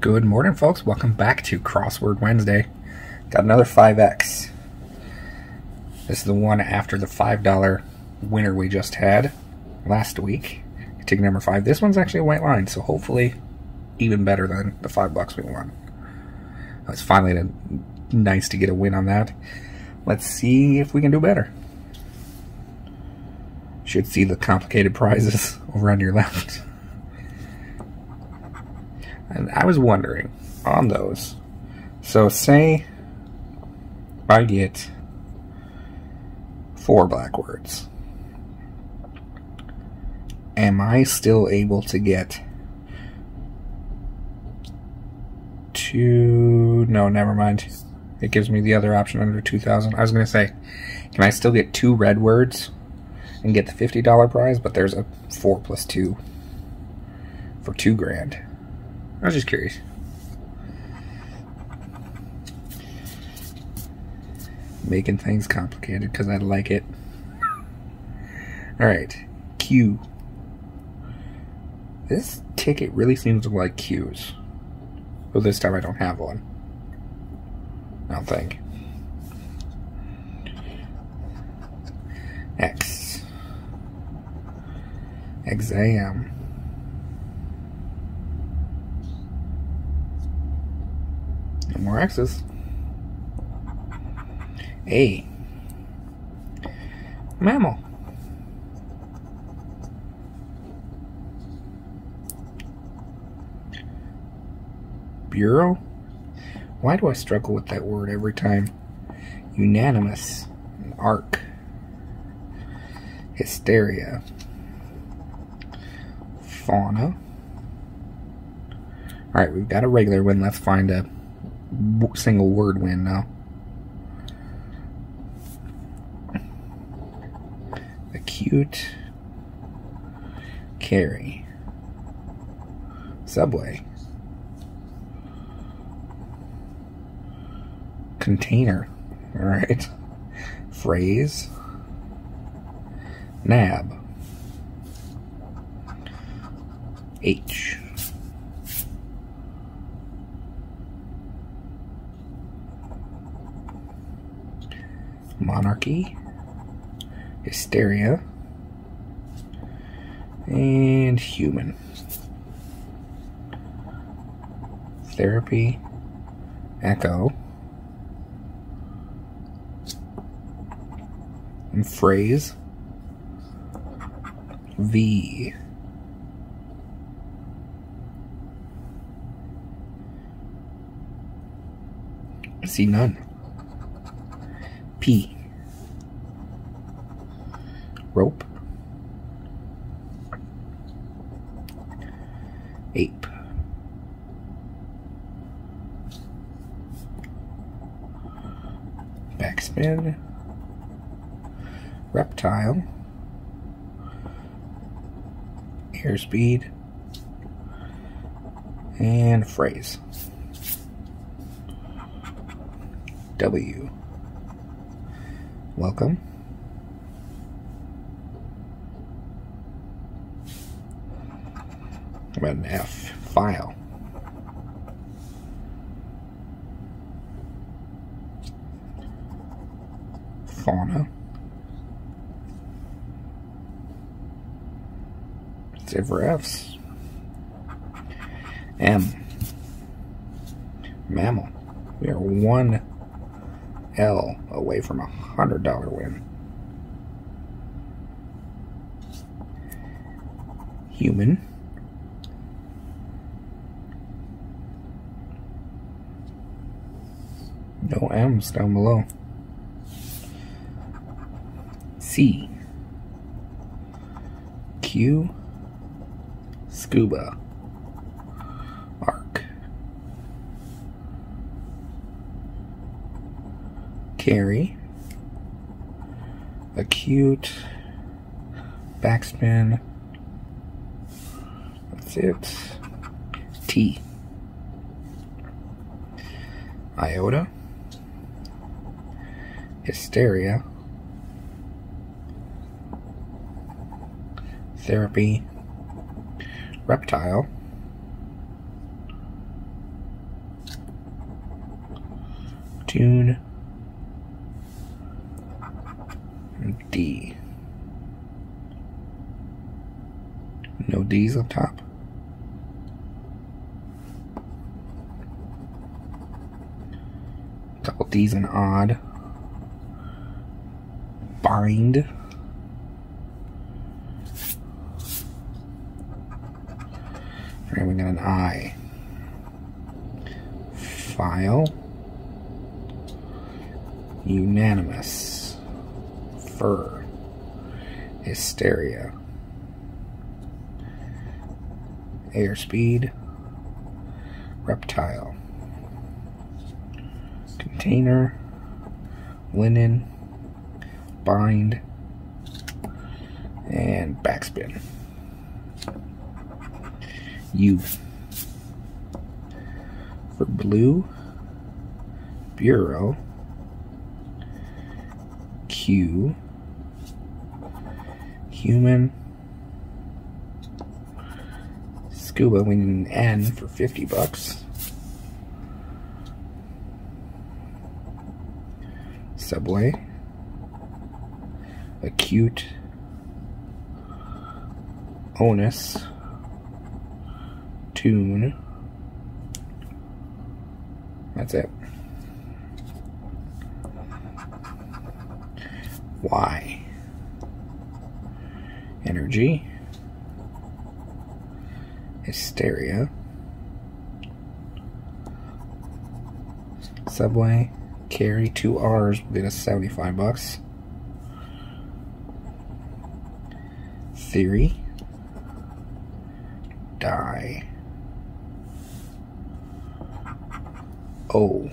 Good morning, folks. Welcome back to Crossword Wednesday. Got another 5X. This is the one after the $5 winner we just had last week. Ticket number 5. This one's actually a white line, so hopefully even better than the $5 we won. It's finally nice to get a win on that. Let's see if we can do better. Should see the complicated prizes over on your left. And I was wondering on those. So say I get 4 black words. Am I still able to get 2? No, never mind. It gives me the other option under 2,000. I was going to say, can I still get 2 red words and get the $50 prize? But there's a 4 plus 2 for $2,000. I was just curious. Making things complicated because I like it. All right, Q. This ticket really seems to like Q's. Well, this time I don't have one, I don't think. X. Exam. No more X's. A. Mammal. Bureau? Why do I struggle with that word every time? Unanimous. Arc. Hysteria. Fauna. Alright, we've got a regular win. Let's find a single word win now. Acute. Carry. Subway. Container. All right. Phrase. Nab. H. Monarchy. Hysteria. And human. Therapy. Echo. And phrase. V. I see none. P. Rope. Ape. Backspin. Reptile. Airspeed. And phrase. W. Welcome. How about an F? File. Fauna. Save for F's. M. Mammal. We are $1 away from a $100 win. Human. No M's down below. C. Q. Scuba. Arc. Carry. Acute. Backspin. That's it. T. Iota. hysteria, therapy, reptile, tune, and D. No D's up top. Double D's and odd. Bind. And we got an I. File. Unanimous. Fur. Hysteria. Airspeed, reptile, container, linen, bind, and backspin. U for blue, bureau, Q, human. Scuba, we need an N for $50. Subway. Acute. Onus. Tune. That's it. Y. Energy. Hysteria, Subway, carry, 2 R's, did us $75. Theory, die. Oh,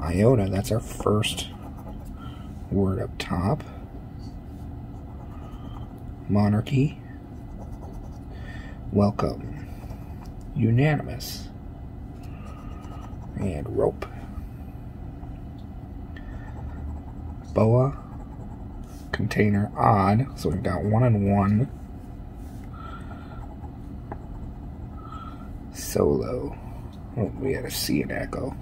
iota, that's our first word up top. Monarchy. Welcome, unanimous, and rope, boa, container, odd, so we've got one and one, solo, oh, we had a C and echo,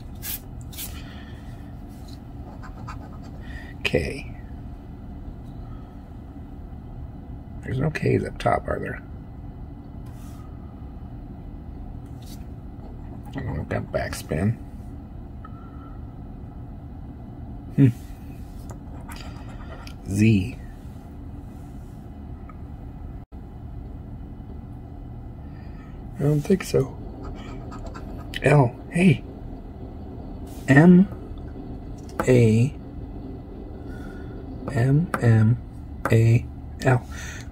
K, there's no K's up top, are there? We've got backspin. Z. I don't think so. L. Hey. M. A. M. M. A. L.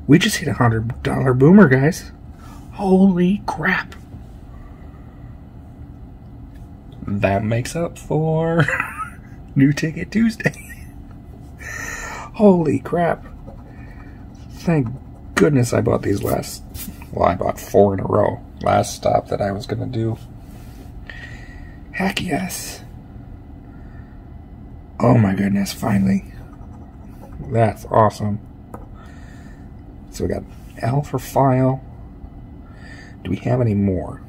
We just hit $100 boomer, guys. Holy crap. That makes up for New Ticket Tuesday. Holy crap. Thank goodness I bought these last... Well, I bought 4 in a row. Last stop that I was going to do. Heck yes. Oh my goodness, finally. That's awesome. So we got L for file. Do we have any more?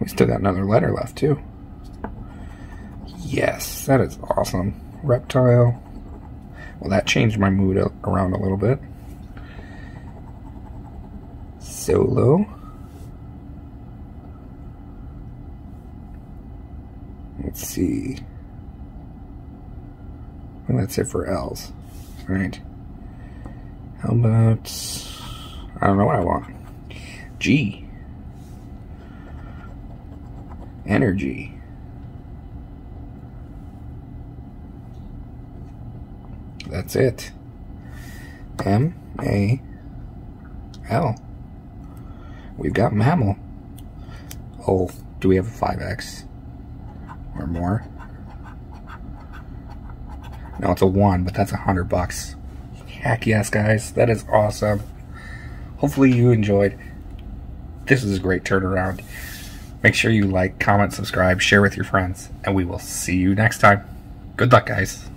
We still got another letter left, too. Yes, that is awesome. Reptile. Well, that changed my mood around a little bit. Solo. Let's see. Well, that's it for L's. All right. How about... I don't know what I want. G. Energy, that's it. M A L. We've got mammal. Oh, do we have a 5X or more? No, it's a 1, but that's $100. Heck yes, guys, that is awesome. Hopefully you enjoyed. This is a great turnaround. Make sure you like, comment, subscribe, share with your friends, and we will see you next time. Good luck, guys.